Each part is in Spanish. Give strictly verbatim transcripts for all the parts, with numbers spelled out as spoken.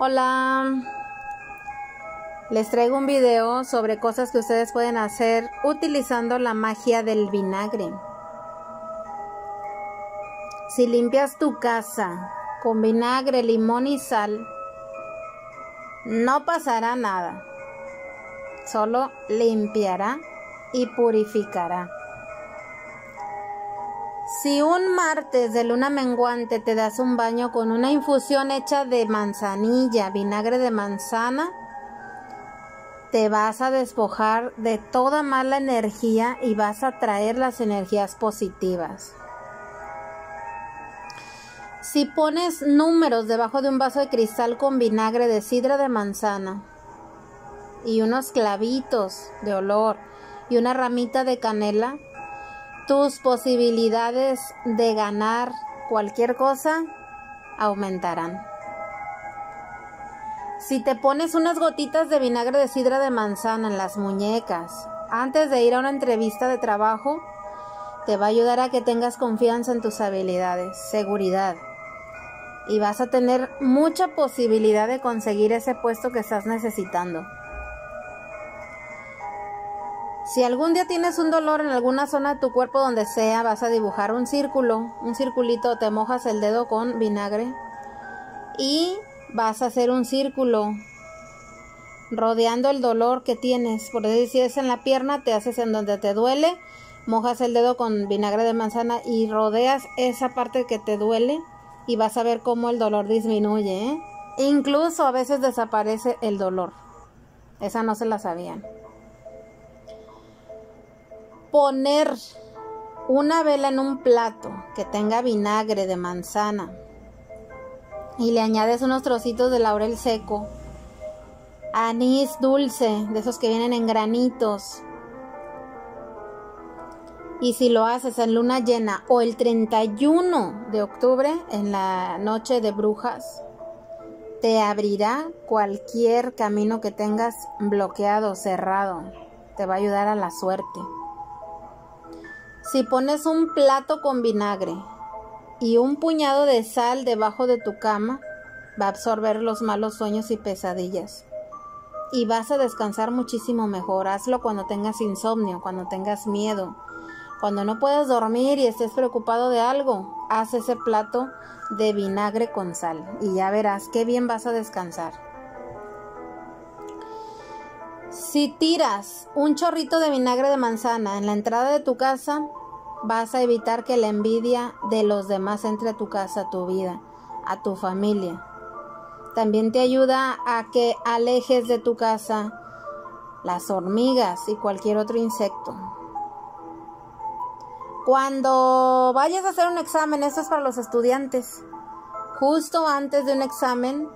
Hola, les traigo un video sobre cosas que ustedes pueden hacer utilizando la magia del vinagre. Si limpias tu casa con vinagre, limón y sal, no pasará nada, solo limpiará y purificará. Si un martes de luna menguante te das un baño con una infusión hecha de manzanilla, vinagre de manzana, te vas a despojar de toda mala energía y vas a traer las energías positivas. Si pones números debajo de un vaso de cristal con vinagre de sidra de manzana y unos clavitos de olor y una ramita de canela, tus posibilidades de ganar cualquier cosa aumentarán. Si te pones unas gotitas de vinagre de sidra de manzana en las muñecas antes de ir a una entrevista de trabajo, te va a ayudar a que tengas confianza en tus habilidades, seguridad, y vas a tener mucha posibilidad de conseguir ese puesto que estás necesitando. Si algún día tienes un dolor en alguna zona de tu cuerpo, donde sea, vas a dibujar un círculo, un circulito, te mojas el dedo con vinagre y vas a hacer un círculo rodeando el dolor que tienes. Por decir, si es en la pierna, te haces en donde te duele, mojas el dedo con vinagre de manzana y rodeas esa parte que te duele y vas a ver cómo el dolor disminuye, ¿eh? Incluso a veces desaparece el dolor. Esa no se la sabían. Poner una vela en un plato que tenga vinagre de manzana y le añades unos trocitos de laurel seco, anís dulce, de esos que vienen en granitos. Y si lo haces en luna llena o el treinta y uno de octubre, en la noche de brujas, te abrirá cualquier camino que tengas bloqueado, cerrado. Te va a ayudar a la suerte. Si pones un plato con vinagre y un puñado de sal debajo de tu cama, va a absorber los malos sueños y pesadillas. Y vas a descansar muchísimo mejor. Hazlo cuando tengas insomnio, cuando tengas miedo, cuando no puedas dormir y estés preocupado de algo. Haz ese plato de vinagre con sal y ya verás qué bien vas a descansar. Si tiras un chorrito de vinagre de manzana en la entrada de tu casa, vas a evitar que la envidia de los demás entre a tu casa, a tu vida, a tu familia. También te ayuda a que alejes de tu casa las hormigas y cualquier otro insecto. Cuando vayas a hacer un examen, esto es para los estudiantes, justo antes de un examen,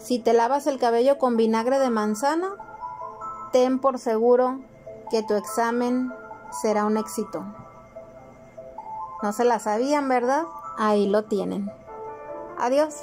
si te lavas el cabello con vinagre de manzana, ten por seguro que tu examen será un éxito. No se la sabían, ¿verdad? Ahí lo tienen. Adiós.